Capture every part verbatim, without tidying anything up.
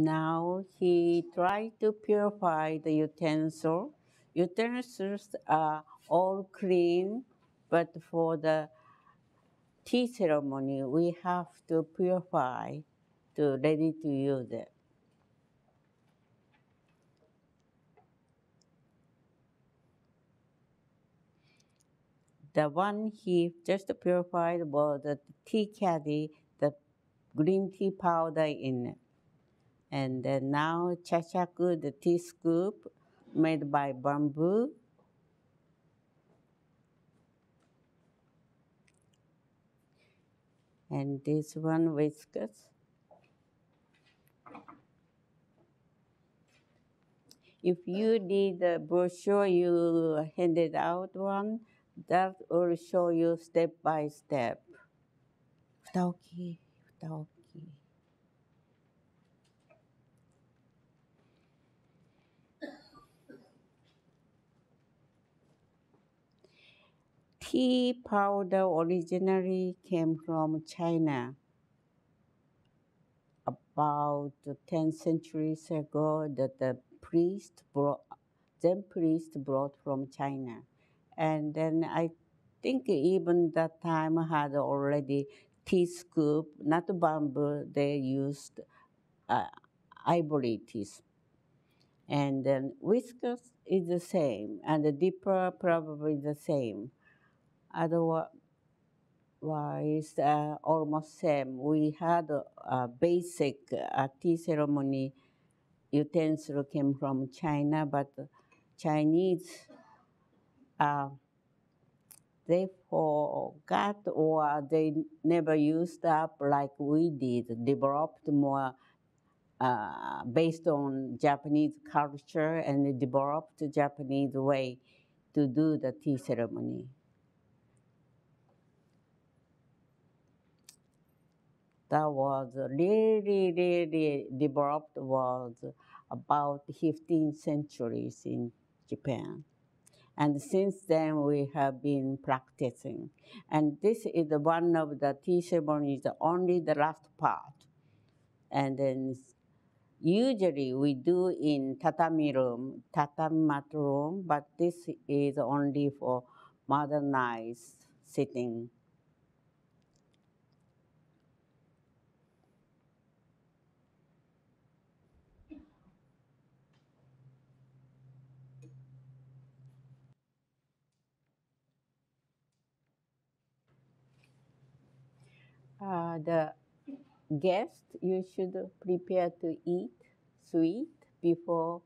Now he tried to purify the utensil. Utensils are all clean, but for the tea ceremony, we have to purify to ready to use it. The one he just purified was the tea caddy, the green tea powder in it. And then now chashaku, the tea scoop made by bamboo. And this one whiskers. If you need the brochure, you handed out one, that will show you step by step. Futaoki, futaoki. Tea powder originally came from China. About ten centuries ago, that the priest brought, then priest brought from China, and then I think even that time had already tea scoop, not bamboo. They used uh, ivory teaspoon. And then whiskers is the same, and the dipper probably the same. Otherwise, uh, almost same. We had a, a basic a tea ceremony utensil came from China, but Chinese, uh, they forgot or they never used up like we did, developed more uh, based on Japanese culture and developed Japanese way to do the tea ceremony. That was really, really developed, was about fifteen centuries in Japan. And since then, we have been practicing. And this is one of the tea ceremonies, only the last part. And then usually we do in tatami room, tatami mat room, but this is only for modernized sitting. Uh, the guest, you should prepare to eat sweet before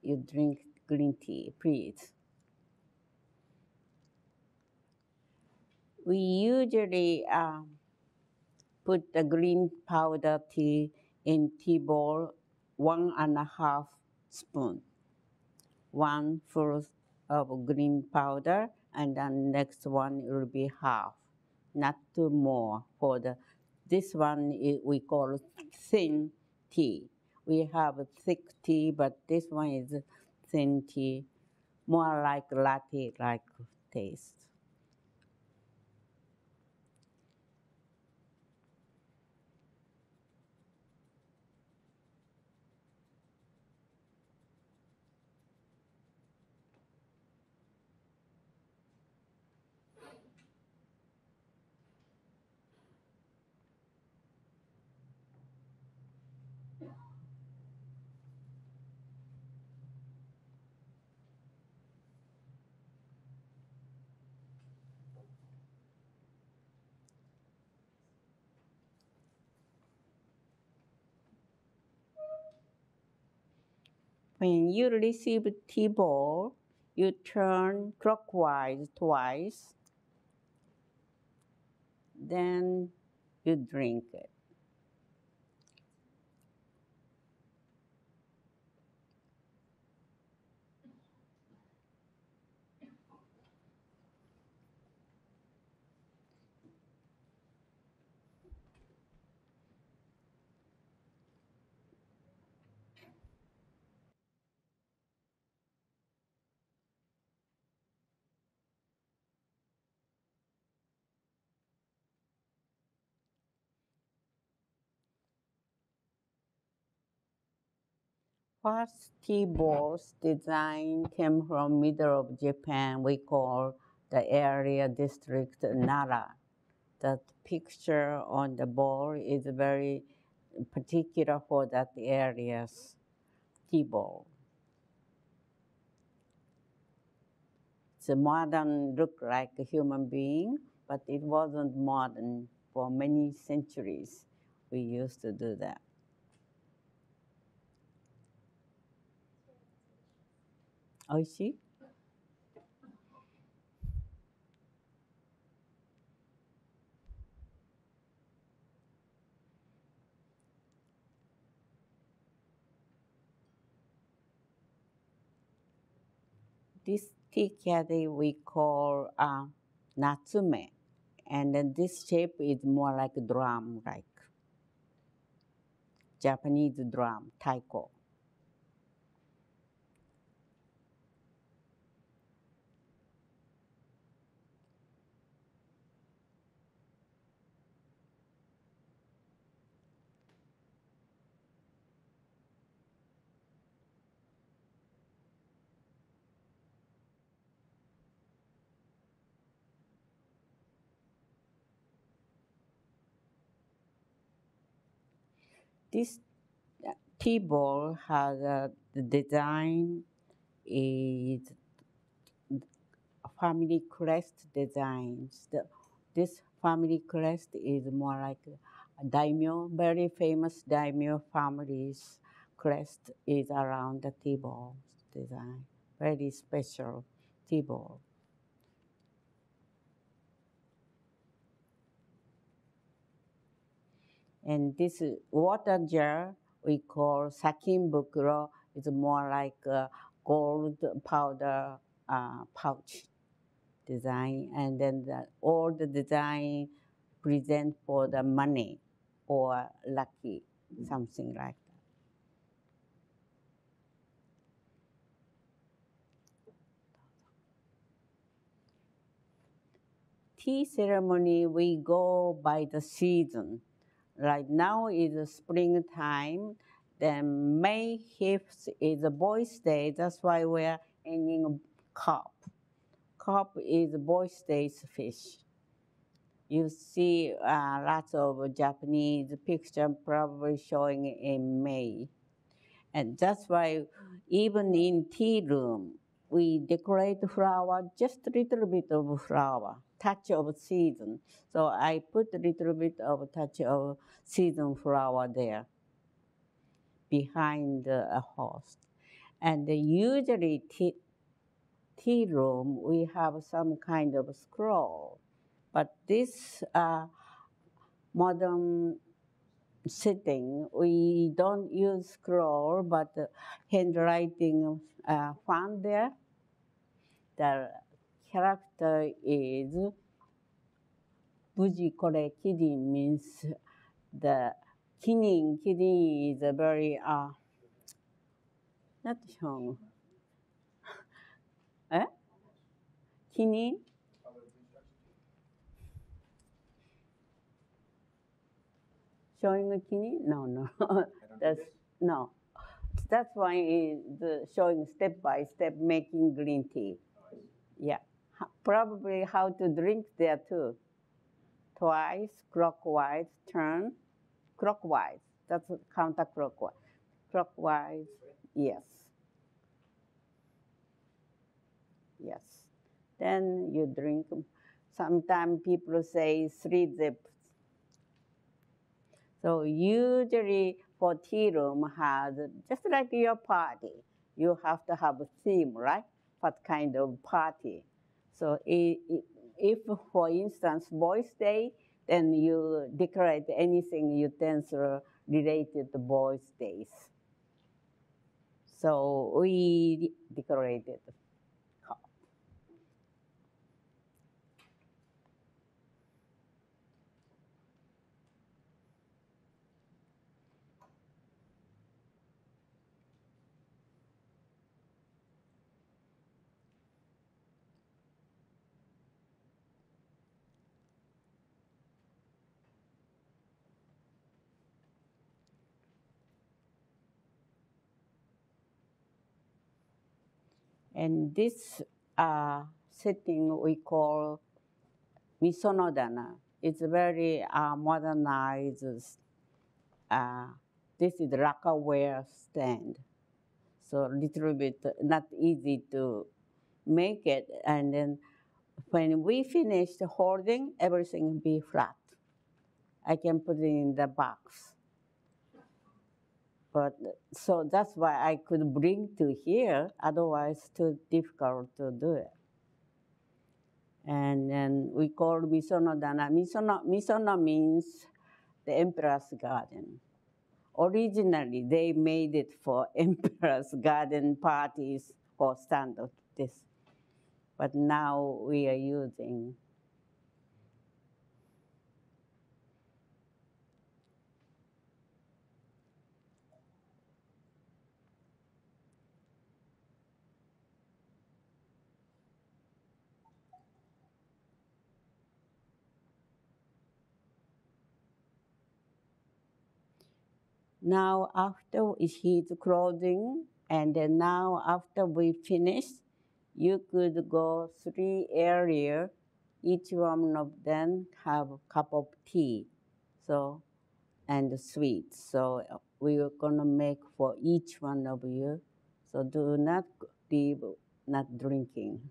you drink green tea, please. We usually uh, put the green powder tea in tea bowl, one and a half spoon, one full of green powder, and then next one will be half. Not too more for the, this one is, we call thin tea. We have thick tea, but this one is thin tea, more like latte-like taste. When you receive tea bowl, you turn clockwise twice, then you drink it. first tea bowls design came from middle of Japan. We call the area district Nara. That picture on the bowl is very particular for that area's tea bowl. It's a modern look like a human being, but it wasn't modern for many centuries. We used to do that. Oishi? This tea caddy we call uh, Natsume, and then this shape is more like a drum, like Japanese drum, taiko. This tea bowl has a, the design is family crest designs. The, this family crest is more like a daimyo, very famous daimyo family's crest is around the tea bowl design. Very special tea bowl. And this water jar we call Sakimbukuro. It's more like a gold powder uh, pouch design. And then the, all the design present for the money or lucky, something like that. Tea ceremony, we go by the season. Right now is springtime, then May fifth is a boy's day, that's why we're hanging carp. Carp is boy's day's fish. You see uh, lots of Japanese pictures probably showing in May. And that's why even in tea room, we decorate flower, just a little bit of flower. Touch of season. So I put a little bit of touch of season flower there behind the host. And usually tea, tea room, we have some kind of scroll. But this uh, modern setting, we don't use scroll, but handwriting uh, found there. The character is Buji Kore Kirin, means the Kinin. Kirin is a very, uh, not strong. eh? Kinin? Showing a Kinin? No, no. That's, no. That's why it's showing step by step making green tea. Yeah. Probably how to drink there too. Twice, clockwise, turn, clockwise. That's counterclockwise. Clockwise, yes. Yes. Then you drink. Sometimes people say three zips. So usually for tea room has, just like your party, you have to have a theme, right? What kind of party? So if, for instance, boys' day, then you decorate anything utensil related to boys' days. So we decorated. And this uh, setting we call misonodana. It's very uh, modernized. Uh, this is rakaware stand. So little bit not easy to make it. And then when we finish holding, everything will be flat. I can put it in the box. But so that's why I could bring to here, otherwise too difficult to do it. And then we call Misonodana. Misono, misono means the emperor's garden. Originally, they made it for emperor's garden parties or stand of this. But now we are using. Now after he's closing, and then now after we finish, you could go three areas. Each one of them have a cup of tea, so and sweets. So we are gonna make for each one of you. So do not leave not drinking.